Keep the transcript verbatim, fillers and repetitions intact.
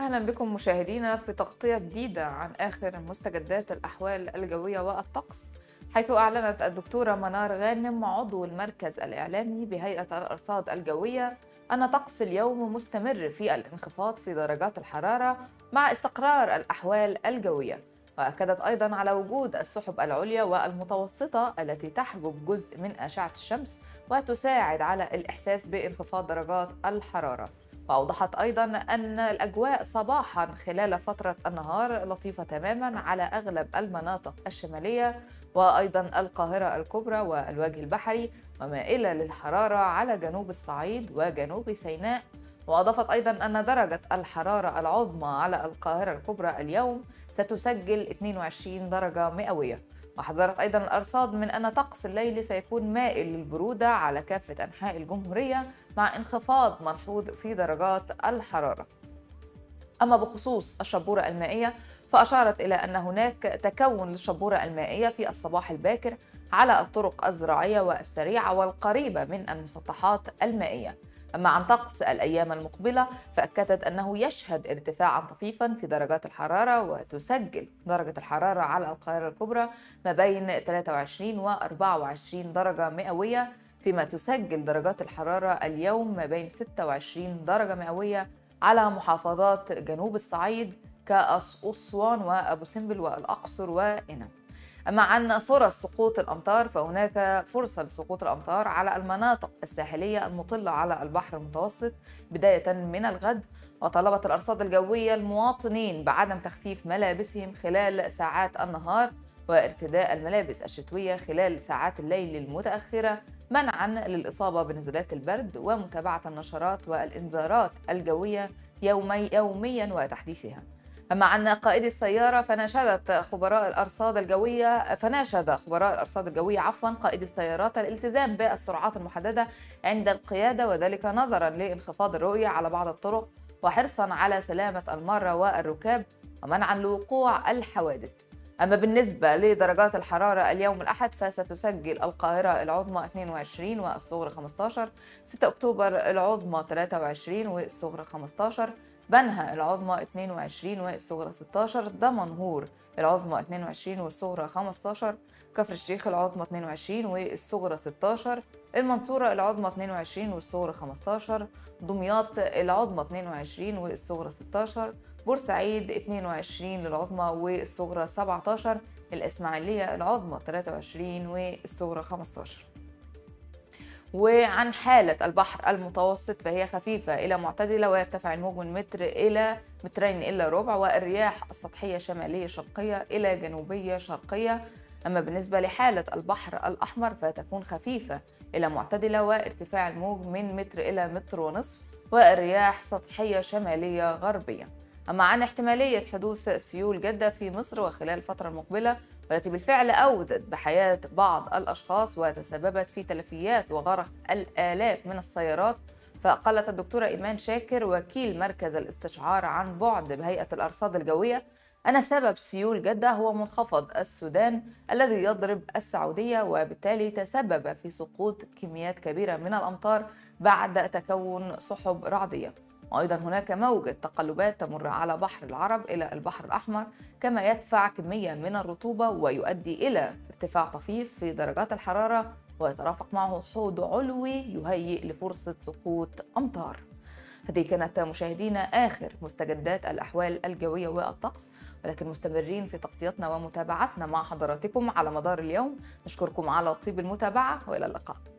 أهلا بكم مشاهدينا في تغطية جديدة عن آخر مستجدات الأحوال الجوية والطقس، حيث أعلنت الدكتورة منار غانم عضو المركز الإعلامي بهيئة الأرصاد الجوية أن طقس اليوم مستمر في الانخفاض في درجات الحرارة مع استقرار الأحوال الجوية، وأكدت أيضا على وجود السحب العليا والمتوسطة التي تحجب جزء من أشعة الشمس وتساعد على الإحساس بانخفاض درجات الحرارة. وأوضحت أيضا أن الأجواء صباحا خلال فترة النهار لطيفة تماما على أغلب المناطق الشمالية وأيضا القاهرة الكبرى والوجه البحري، ومائلة للحرارة على جنوب الصعيد وجنوب سيناء. وأضافت أيضا أن درجة الحرارة العظمى على القاهرة الكبرى اليوم ستسجل اثنين وعشرين درجة مئوية. وحذرت أيضا الأرصاد من أن طقس الليل سيكون مائل للبرودة على كافة أنحاء الجمهورية مع انخفاض ملحوظ في درجات الحرارة. أما بخصوص الشبورة المائية، فأشارت إلى أن هناك تكون للشبورة المائية في الصباح الباكر على الطرق الزراعية والسريعة والقريبة من المسطحات المائية. أما عن طقس الأيام المقبلة، فأكدت أنه يشهد ارتفاعا طفيفا في درجات الحرارة، وتسجل درجة الحرارة على القاهرة الكبرى ما بين ثلاثة وعشرين و أربعة وعشرين درجة مئوية، فيما تسجل درجات الحرارة اليوم ما بين ستة وعشرين درجة مئوية على محافظات جنوب الصعيد كأسوان وأبو سمبل والأقصر وإنا. أما عن فرص سقوط الأمطار، فهناك فرصة لسقوط الأمطار على المناطق الساحلية المطلة على البحر المتوسط بداية من الغد. وطلبت الأرصاد الجوية المواطنين بعدم تخفيف ملابسهم خلال ساعات النهار وارتداء الملابس الشتوية خلال ساعات الليل المتأخرة منعا للإصابة بنزلات البرد، ومتابعة النشرات والإنذارات الجوية يومي يوميا وتحديثها. أما عن قائد السيارة، فناشدت خبراء الأرصاد الجوية فناشد خبراء الأرصاد الجوية عفوا قائد السيارات الالتزام بالسرعات المحددة عند القيادة، وذلك نظرا لانخفاض الرؤية على بعض الطرق وحرصا على سلامة المارة والركاب ومنعا لوقوع الحوادث. أما بالنسبة لدرجات الحرارة اليوم الأحد، فستسجل القاهرة العظمى اثنين وعشرين والصغرى خمسة عشر، ستة أكتوبر العظمى ثلاثة وعشرين والصغرى خمسة عشر، بنها العظمى اثنين وعشرين والصغرى ستة عشر، دمنهور العظمى اثنين وعشرين والصغرى خمسة عشر، كفر الشيخ العظمى اثنين وعشرين والصغرى ستة عشر، المنصورة العظمى اثنين وعشرين والصغرى خمسة عشر، دمياط العظمى اثنين وعشرين والصغرى ستة عشر، بورسعيد اثنين وعشرين للعظمى والصغرى سبعة عشر، الإسماعيلية العظمى ثلاثة وعشرين والصغرى خمسة عشر. وعن حالة البحر المتوسط، فهي خفيفة إلى معتدلة، ويرتفع الموج من متر إلى مترين إلا ربع، والرياح السطحية شمالية شرقية إلى جنوبية شرقية. أما بالنسبة لحالة البحر الأحمر، فتكون خفيفة إلى معتدلة، وارتفاع الموج من متر إلى متر ونصف، والرياح سطحية شمالية غربية. أما عن احتمالية حدوث سيول جدة في مصر وخلال الفترة المقبلة، والتي بالفعل أودت بحياة بعض الأشخاص وتسببت في تلفيات وغرق الآلاف من السيارات، فقالت الدكتورة إيمان شاكر وكيل مركز الاستشعار عن بعد بهيئة الأرصاد الجوية أن سبب سيول جدة هو منخفض السودان الذي يضرب السعودية، وبالتالي تسبب في سقوط كميات كبيرة من الأمطار بعد تكون سحب رعدية. وأيضا هناك موجة تقلبات تمر على بحر العرب إلى البحر الأحمر، كما يدفع كمية من الرطوبة ويؤدي إلى ارتفاع طفيف في درجات الحرارة، ويترافق معه حوض علوي يهيئ لفرصة سقوط أمطار. هذه كانت مشاهدينا آخر مستجدات الأحوال الجوية والطقس، ولكن مستمرين في تغطيتنا ومتابعتنا مع حضراتكم على مدار اليوم. نشكركم على طيب المتابعة، وإلى اللقاء.